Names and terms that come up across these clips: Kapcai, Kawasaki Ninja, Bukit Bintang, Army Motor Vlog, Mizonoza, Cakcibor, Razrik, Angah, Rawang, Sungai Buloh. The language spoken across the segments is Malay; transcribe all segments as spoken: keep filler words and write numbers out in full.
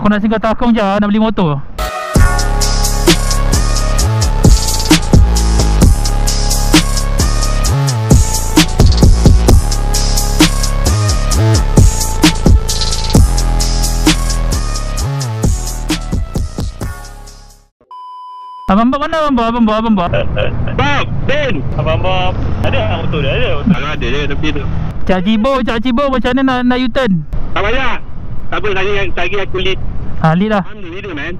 Aku nak singgah takung je nak beli motor. Abang Bob mana Abang Bob? Abang Bob, Abang Bob Bob, Ben! Abang Bob ada motor dia ada? Kalau ada je tepi tu. Cakcibor, Cakcibor macam mana nak, nak U-turn? Tak payah. Tak apa, tadi, tadi aku lead. Ha, lead lah. I'm the leader, man.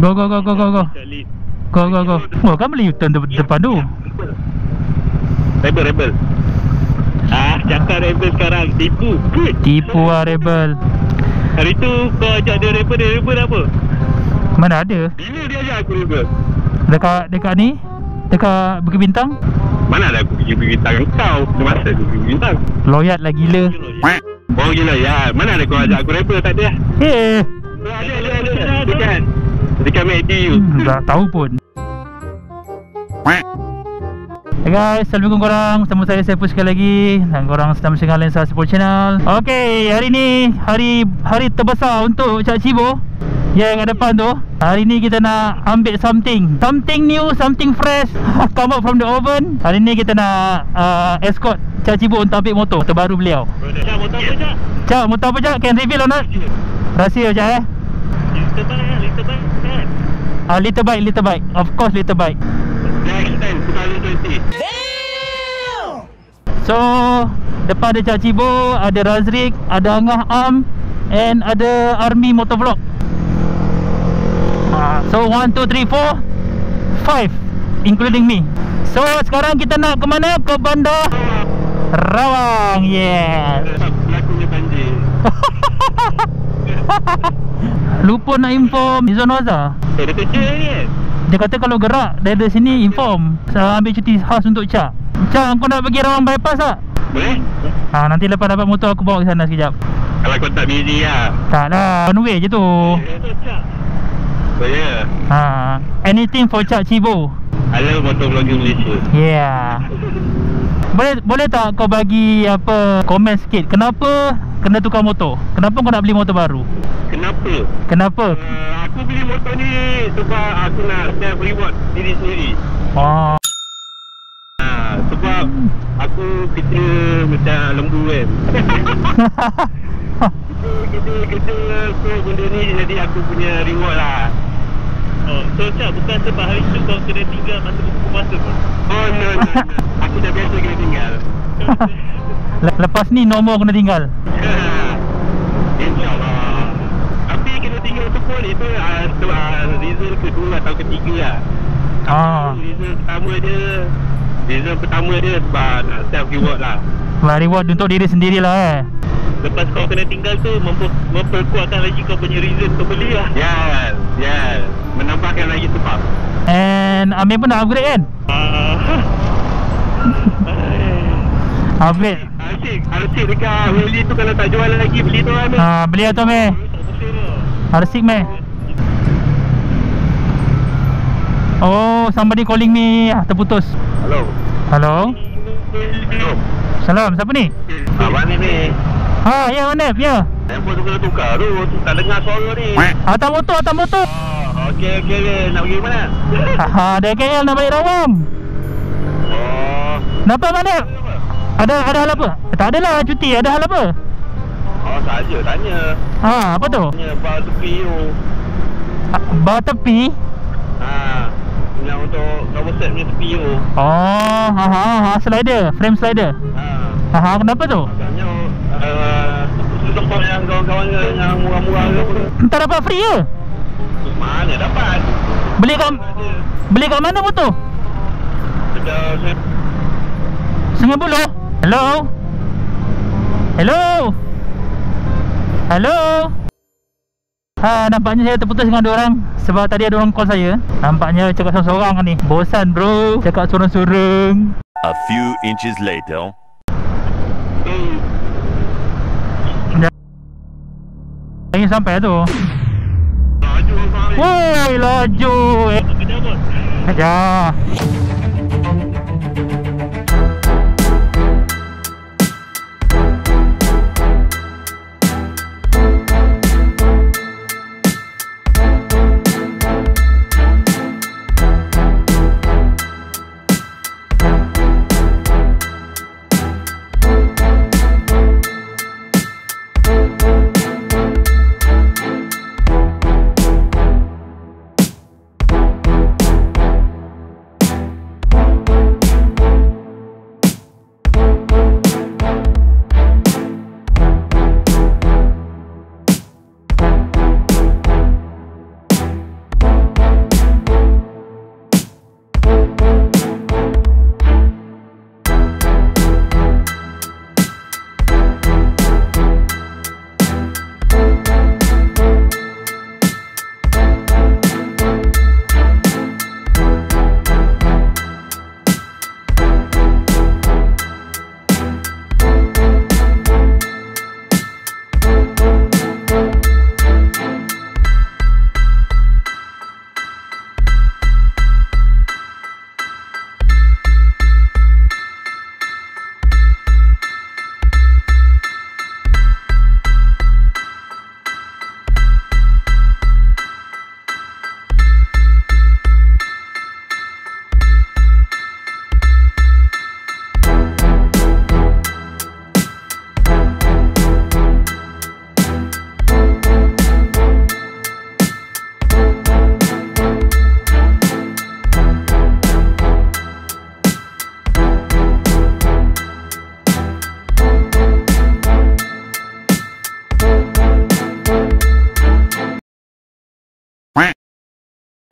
Go, go, go, go, go, go. Go, go, go. Wah, kan boleh U-turn de depan tu. Rebel, rebel. Ah, cakap rebel sekarang. Tipu. Tipu lah rebel. Hari tu kau ajak dia rebel, dia rebel apa? Mana ada? Bila dia ajak aku rebel? Dekat, dekat ni? Dekat Bukit Bintang? Mana ada aku pergi Bukit Bintang kau? Masa aku pergi Bukit Bintang? Loyat lah gila. Oh gila ya. Mana ada kau ajak aku rebel tak ada? Eh. Ada, ada, ada. Dekat. Dekat M D you. Tak tahu pun. Hey guys, Assalamualaikum korang. Bersama saya, saya Push sekali lagi. Dan korang sedang bersama Lensa Support Channel. Okay, hari ni hari hari terbesar untuk Cakcibor. Yang kat depan tu. Hari ni kita nak ambil something. Something new, something fresh. Come out from the oven. Hari ni kita nak uh, escort Cakcibor untuk ambil motor terbaru beliau. Cak, motor apa Cak? Cak, motor apa Cak? Can reveal or not? Rahsia Cak eh? Little bike lah, little bike kan? Ah, little bike, little bike. Of course little bike. So depan ada Cakcibor, ada Razrik, ada Angah Am, and ada Army Motor Vlog. uh, So one, two, three, four, five including me. So sekarang kita nak ke mana? Ke bandar Rawang. Yes. Lupa nak inform Mizonoza. Eh dia kerja ni kan? Dia kata kalau gerak dari sini inform. Saya ambil cuti khas untuk Cak. Cak, kau nak pergi Rawang bypass tak? Boleh. Ha, nanti lepas dapat motor aku bawa ke sana sekejap. Kalau kau tak busy lah. Tak lah, one way je tu. Ya tu Cak. Oh yeah. Ha, anything for Cakcibor. I love motor vlogging Malaysia. Yeah. Boleh boleh tak kau bagi apa komen sikit? Kenapa kena tukar motor? Kenapa kau nak beli motor baru? Kenapa? Kenapa? Uh, aku beli motor ni sebab aku nak self reward diri sendiri. Ah. Ah, sebab aku kerja macam lembu kan. Kerja kerja so benda ni jadi aku punya reward lah. Oh, so Cak bukan sebab hari tu kau kena tinggal masa buku masa pun. Oh no, no, no. Aku dah biasa kena tinggal. Lepas ni normal kena tinggal. InsyaAllah. Tapi kena tinggal tu pun itu uh, tu, uh, result kedua atau ketiga lah. Ah. Result pertama dia Result pertama dia sebab nak self reward lah. Sebab reward untuk diri sendirilah eh. Lepas kau kena tinggal tu memper memperkuatkan lagi kau punya result tu beli lah. Yes, yes. Menambahkan lagi sebab. And Amir pun nak upgrade kan? Uh, upgrade. Asyik, asyik dekat beli tu kalau tak jual lagi beli tu Amir. Ah, beli atau Amir? Asyik meh. Oh, somebody calling me. Ah, terputus. Hello. Hello. Hello. Salam, siapa ni? Abang ni ni. Ha, ya Onef, ya. Handphone tu kena tukar tu, tak dengar suara ni. Atas motor, atas motor. Oh, okey, okey, okey. Nak pergi mana? Ha, dari K L nak balik Rawang. Oh. Kenapa, Onef? Ada ada hal apa? Tak adalah cuti, ada hal apa? Oh, saja tanya. Ha, apa tu? Tanya bar tepi tu. Ha, bar tepi? Ha, yang untuk cover set punya tepi tu. Oh, ha ha ha, slider, frame slider. Ha. Ha, kenapa tu? Uh, support yang kawan-kawan yang murah-murah ke apa. Entah dapat free ke? Mana dapat. Beli kat Beli kat mana motor? Dekat Sungai Buloh. Hello. Hello. Hello. Ha, nampaknya saya terputus dengan diorang sebab tadi ada orang call saya. Nampaknya cakap sorang-sorang ni. Bosan bro, cakap sorang-sorang. A few inches later. Ingin sampai tu. Laju bang. Woi, laju. Ya.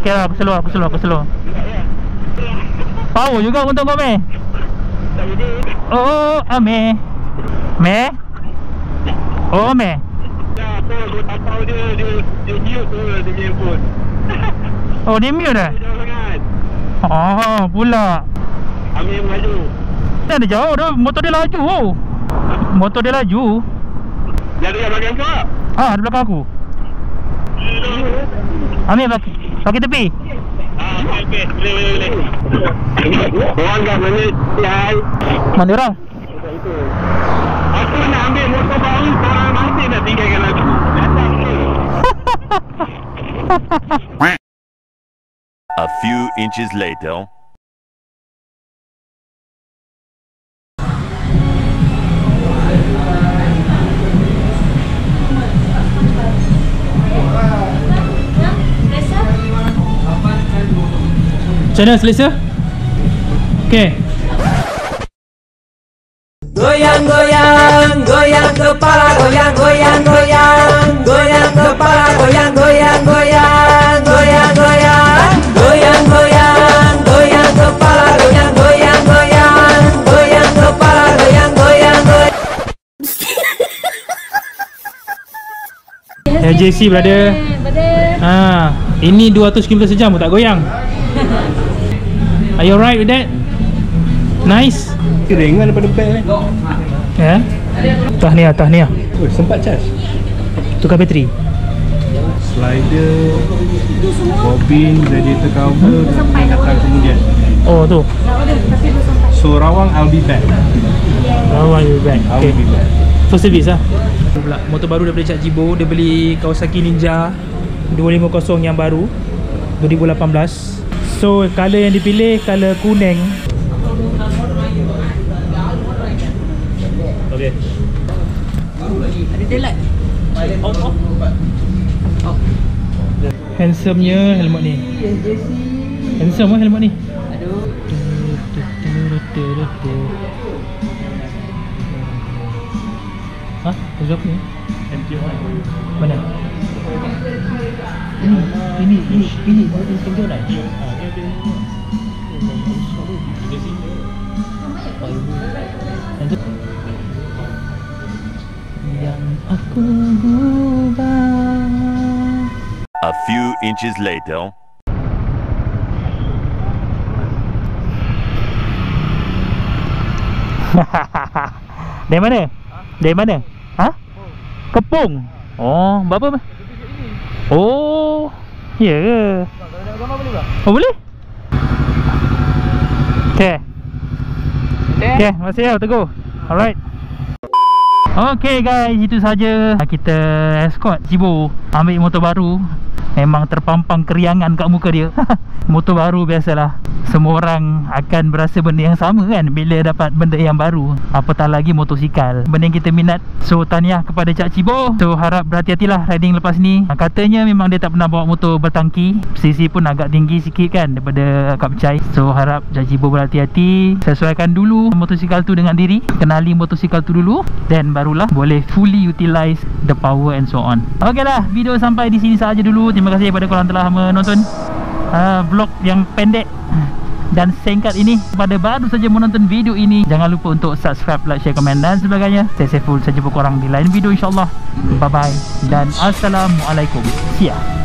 Okey lah, aku slow, aku slow, aku slow. Power juga untuk kau, meh. Oh, ameh. Meh. Oh, meh. Dah, aku tak tahu dia, dia, dia mute tu, dia punya phone. Oh, dia mute dah? Dia jauh sangat. Oh, pula. Ameh maju. Dia ada jauh, dia, motor dia laju. Oh. Motor dia laju. Dia ada yang belakang kau tak? Ah, ada belakang aku. Amir pakai, pakai tepi. Ah, pakai, boleh, boleh, boleh. Orang dah boleh, hai. Mana orang? Aku nak ambil motor baru, korang masih nak tinggalkan lagi. Datang ke? A few inches later. Macam mana selesa? Okay. Goyang-goyang, goyang kepala, goyang-goyang, goyang. Goyang kepala, goyang-goyang, goyang. Goyang-goyang, goyang-goyang, goyang kepala, goyang-goyang, goyang. Goyang kepala, goyang-goyang, goyang. Ya J C brother. Ah, ini dua ratus kilometer sejam pun tak goyang. Are you alright with that? Nice? Ringan daripada bag ni. Ya? Tahniah, tahniah. Oh, sempat charge? Tukar bateri. Slider, bobin, radiator cover, hmm? datang kemudian. Oh, tu. So, Rawang, I'll be back. Rawang, I'll be back. Okay. I'll be back. First service lah. Motor baru daripada Cakcibor. Dia beli Kawasaki Ninja dua lima kosong yang baru dua ribu lapan belas. So, colour yang dipilih, colour kuning. Okay. Ada daylight. Off, off. Off. Handsomenya helmet ni. Handsome lah helmet ni. Aduh. Hah? Jawab ni? M T O I. Mana? Ini, ini, ini, ini, ini M T O I. Yang aku ubah. A few inches later. Dari mana? Dari mana? Ha? Kepung. Oh, berapa? Oh, ya ke? Oh, boleh? Okay. Okay, masih ya, teguh. Alright. Okay guys, itu saja kita escort Cakcibor ambil motor baru. Memang terpampang keriangan kat muka dia. Motor baru biasalah, semua orang akan berasa benda yang sama kan bila dapat benda yang baru. Apatah lagi motosikal, benda yang kita minat. So tahniah kepada Cakcibor. So harap berhati-hatilah riding lepas ni. Katanya memang dia tak pernah bawa motor bertangki, sisi pun agak tinggi sikit kan daripada Kapcai. So harap Cakcibor berhati-hati. Sesuaikan dulu motosikal tu dengan diri. Kenali motosikal tu dulu, then barulah boleh fully utilize the power and so on. Ok lah, video sampai di sini sahaja dulu. Terima kasih kepada korang telah menonton uh, vlog yang pendek dan singkat ini. Kepada baru saja menonton video ini, jangan lupa untuk subscribe, like, share, komen dan sebagainya. Stay safe, saya jumpa korang di lain video insyaAllah. Bye bye dan Assalamualaikum. See ya.